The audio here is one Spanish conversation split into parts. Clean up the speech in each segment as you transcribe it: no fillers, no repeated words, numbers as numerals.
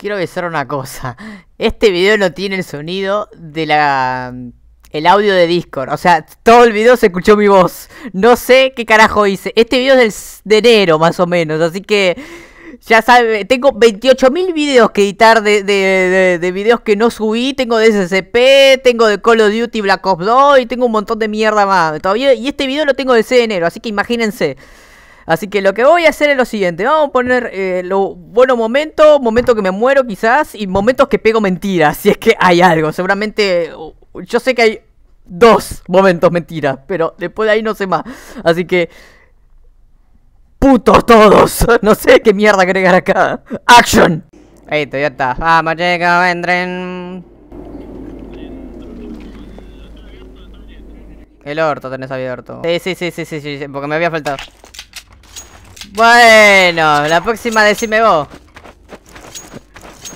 Quiero avisar una cosa. Este video no tiene el sonido de el audio de Discord. O sea, todo el video se escuchó mi voz. No sé qué carajo hice. Este video es de enero, más o menos. Así que, ya saben, tengo 28.000 videos que editar de videos que no subí. Tengo de SCP, tengo de Call of Duty, Black Ops 2 y tengo un montón de mierda más. Todavía, y este video lo tengo desde enero, así que imagínense. Así que lo que voy a hacer es lo siguiente. Vamos a poner los buenos momentos, momentos que me muero quizás, y momentos que pego mentiras, si es que hay algo. Seguramente, yo sé que hay dos momentos mentiras, pero después de ahí no sé más. Así que, putos todos, no sé qué mierda agregar acá. ¡Action! Ahí está, ya está. Vamos, llega, vendren. El orto tenés abierto. Sí, porque me había faltado. Bueno, la próxima decime vos.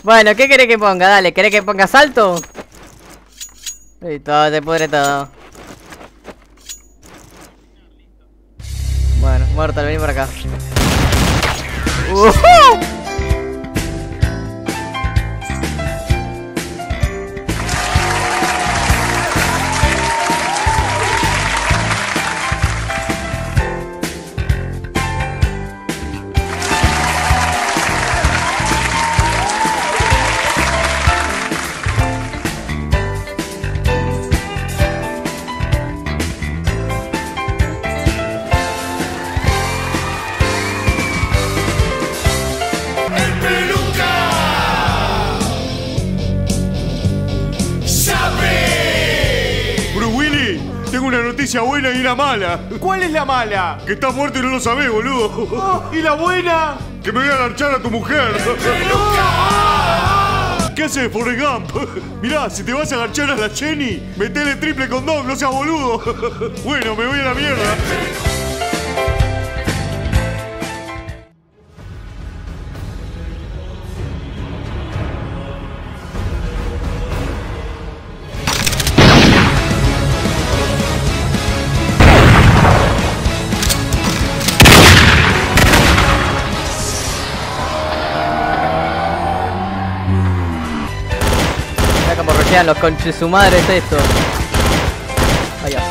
Bueno, ¿qué querés que ponga? Dale, ¿querés que ponga salto? Y todo, te pudre todo. Bueno, Mortal, vení por acá. ¡Uh-huh! Buena y una mala. ¿Cuál es la mala? Que estás muerto y no lo sabés, boludo. Oh, ¿y la buena? Que me voy a garchar a tu mujer. ¿Qué haces, Forrest Gump? Mirá, si te vas a garchar a la Jenny, metele triple condón, no seas boludo. Bueno, me voy a la mierda. Los conches su madre es esto. Allá.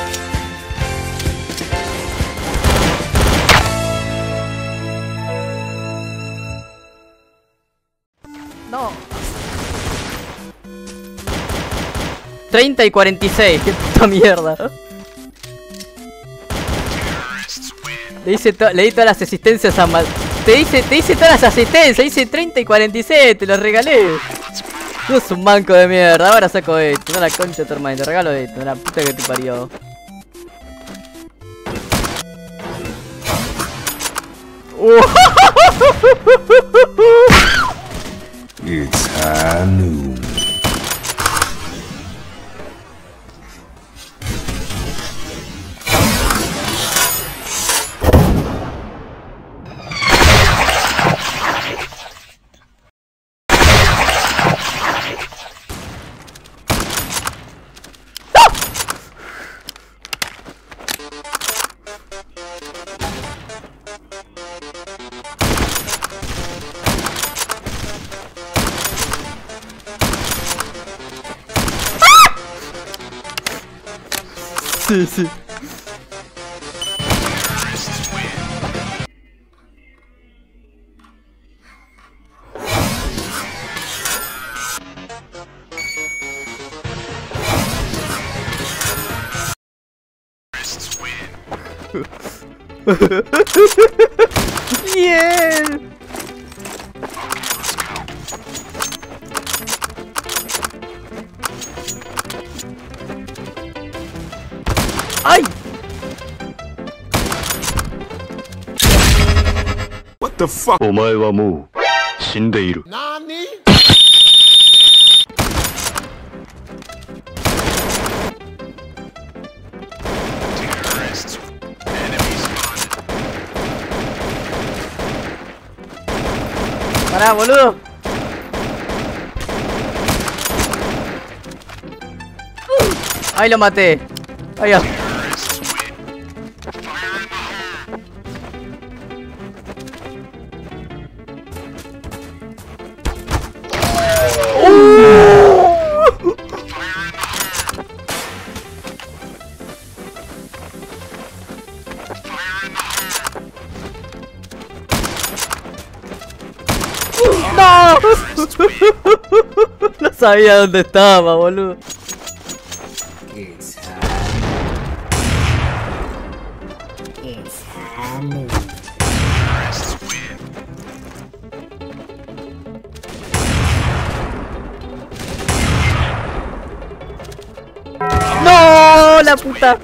No. 30 y 46, qué puta mierda. Le di todas las asistencias a mal. Te hice todas las asistencias, hice 30 y 46, te los regalé. Tú eres un manco de mierda, ahora saco esto, no la concha de tu hermano, te regalo esto, la puta que te parió. It's a new. Sí. Yeah. ¡Ay! What the fuck? Omae wa mou shindeiru. ¿Nani? Terrorists. Enemies spotted. Pará, boludo. Ahí lo maté. Ahí va. No sabía dónde estaba, boludo. ¡No! ¡La puta!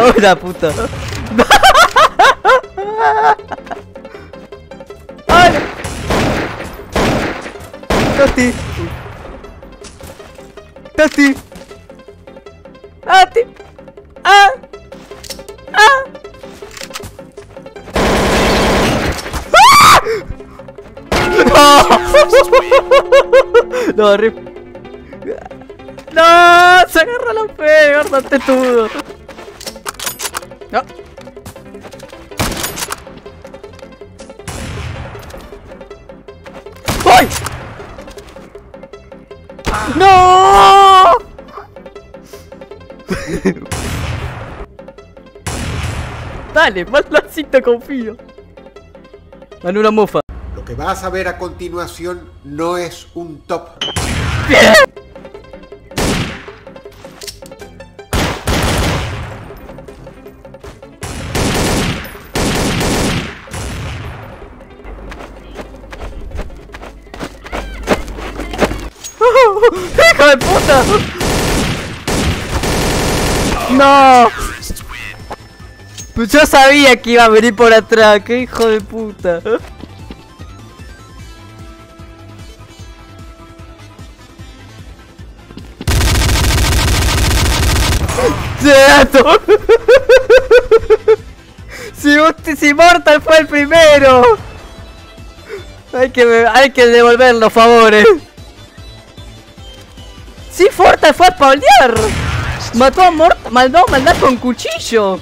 ¡Oh, la puta! ¡Ay! ¡Tati! ¡Tati! ¡Ati! ¡Ah! ¡Ah! ¡No! ¡No, rip! ¡No! ¡Se agarra la fe! ¡Guárdate todo! ¡No! ¡Ay! ¡No! Dale, más placito, confío. Manula mofa. Lo que vas a ver a continuación no es un top. ¡Bien! ¡Hijo de puta! ¡No! Pues yo sabía que iba a venir por atrás, ¡qué hijo de puta! ¡Gato! Si Mortal fue el primero, hay que devolver los favores. Si sí, Forta fue a paulear. Mató a Mortal. Maldad con cuchillo.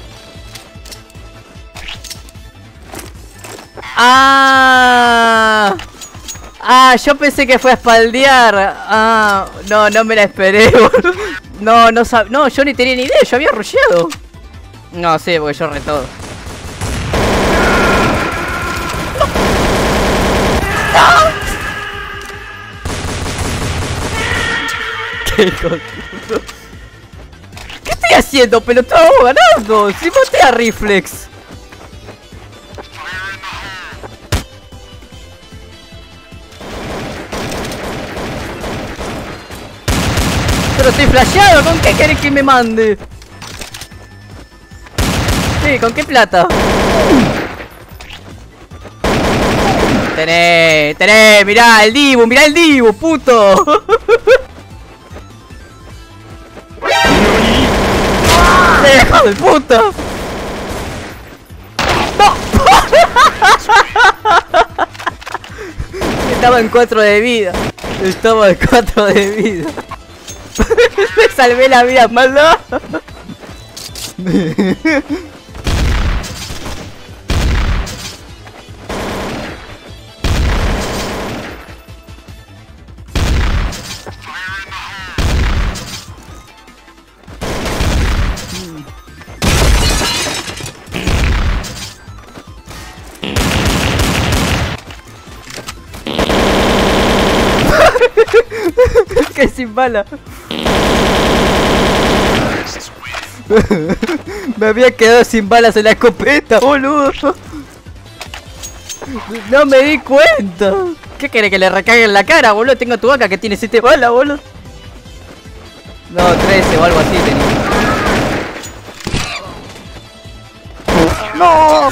Ah. Ah, yo pensé que fue a espaldear. Ah, no, no me la esperé. No, no sabía. No, yo ni tenía ni idea. Yo había rusheado. No, sí, porque yo re todo. ¿Qué estoy haciendo, pelotón? Ganando. Si maté a Reflex. Pero estoy flasheado. ¿Con qué querés que me mande? Sí, ¿con qué plata? Tené, mirá el Dibu, puto. ¡Hijo de puta! ¡No! Estaba en 4 de vida. Estaba en 4 de vida. Me salvé la vida, maldad. Que sin bala. Me había quedado sin balas en la escopeta, boludo. No me di cuenta. ¿Qué querés que le recarguen la cara, boludo? Tengo tu vaca que tiene 7 balas, boludo. No, 13 o algo así tenía. ¡No!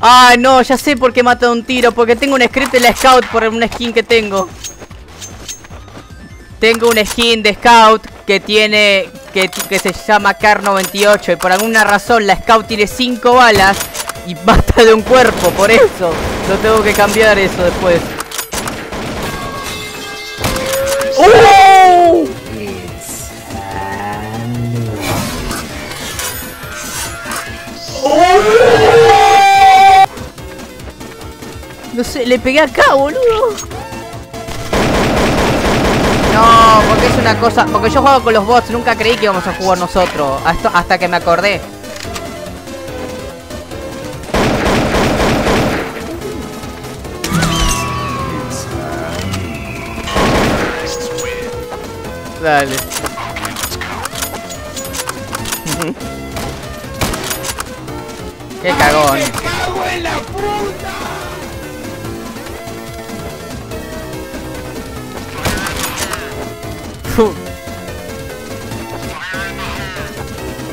Ah, no, ya sé por qué maté un tiro. Porque tengo un script de la Scout por una skin que tengo. Tengo un skin de Scout que tiene que se llama Car 98 y por alguna razón la Scout tiene 5 balas y basta de un cuerpo, por eso lo tengo que cambiar eso después. ¡Oh! ¡Oh! No sé, le pegué acá, boludo. No, porque es una cosa... Porque yo juego con los bots, nunca creí que íbamos a jugar nosotros. Hasta que me acordé. Dale. Qué cagón. ¡Me cago en la puta!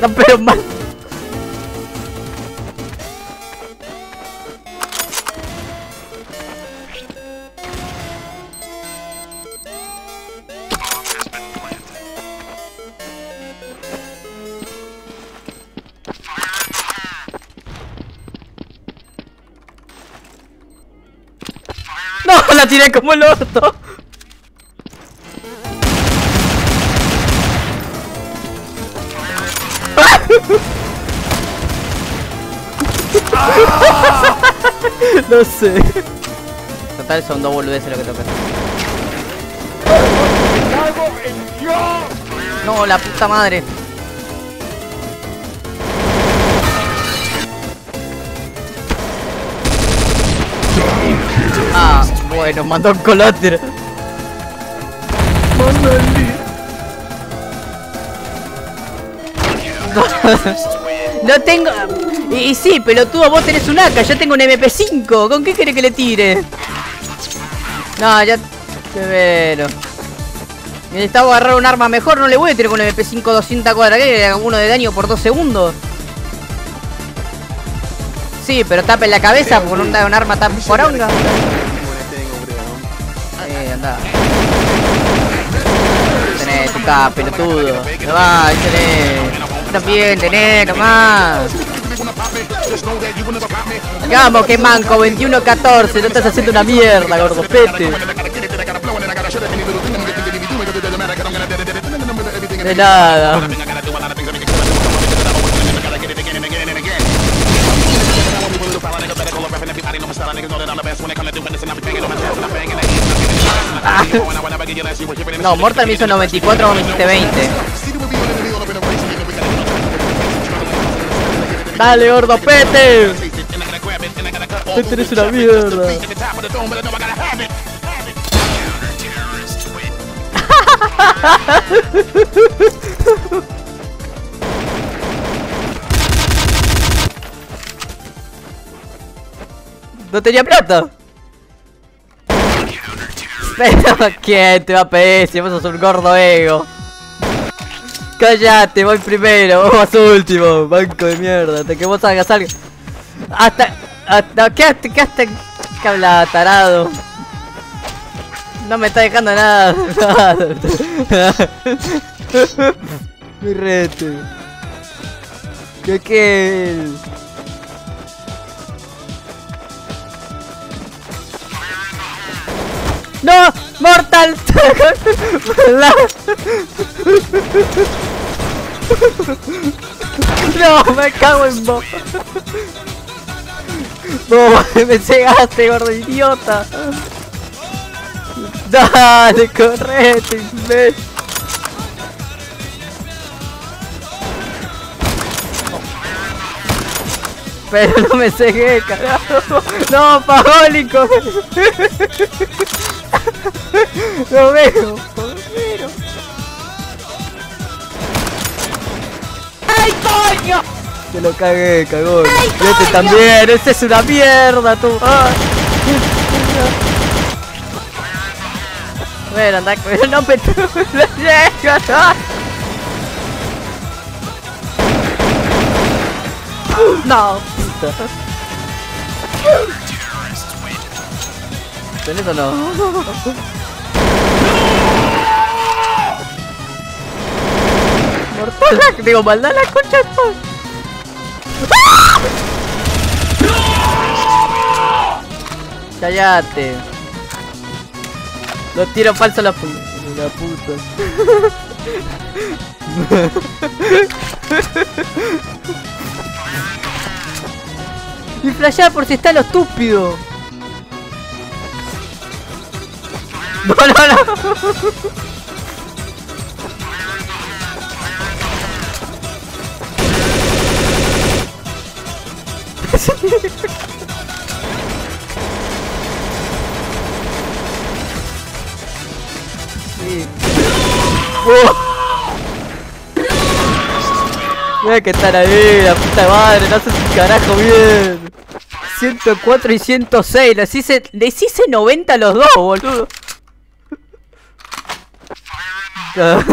No, pero más. No, la tiré como el orto. No sé. Total son dos boludeces lo que toca. No, la puta madre. Ah, bueno, mandó un colote. No tengo... Y sí, pelotudo, vos tenés un AK, yo tengo un MP5, ¿con qué querés que le tire? No, ya... Severo. Necesitaba agarrar un arma mejor, no le voy a tirar con un MP5 200 cuadras, que le haga uno de daño por 2 segundos. Sí, pero tapen la cabeza porque no da un arma tan poronga. Andá. Tenés tu K, pelotudo. No va, ahí tenés. También tenés, nomás. Vamos, que manco, 21-14, no estás haciendo una mierda, gordo, pete. De nada. Ah. No, Mortal me hizo 94, vos me hiciste 20. Dale, gordo, pete. Este eres una mierda. No tenía plata. Pero ¿quién te va a pedir si vos sos un gordo ego? Cállate, voy primero, vos vas último, banco de mierda, hasta que vos salgas algo. Hasta ¿qué habla, tarado? No me está dejando nada. Mi rete. ¿Qué? ¡No! ¡Mortal! ¡No! ¡Me cago en vos! ¡No! ¡Me cegaste, gordo idiota! ¡Dale! ¡Correte, imbécil! Pero no me cegué, carajo. ¡No, Pajólico! Lo veo, joder. ¡Ay, coño! Te lo cagué, cagón. Este también, este es una mierda, tú. Ay. Bueno, anda, no me llegas. No, puta. ¿Tenés o no? Mortal, digo, maldad la concha de todo. Cállate. Los tiros falsos a la puta. La puta. Y flashea por si está lo estúpido. No. Sí. Mira que están ahí, la puta madre, no haces un carajo bien. 104 y 106, les hice 90 a los dos, boludo. Pará,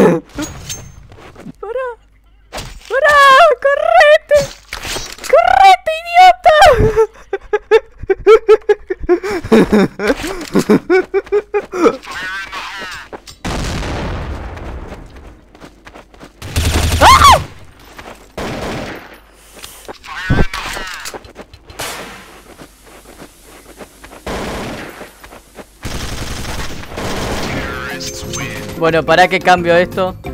correte, idiota. Bueno, para que cambio esto.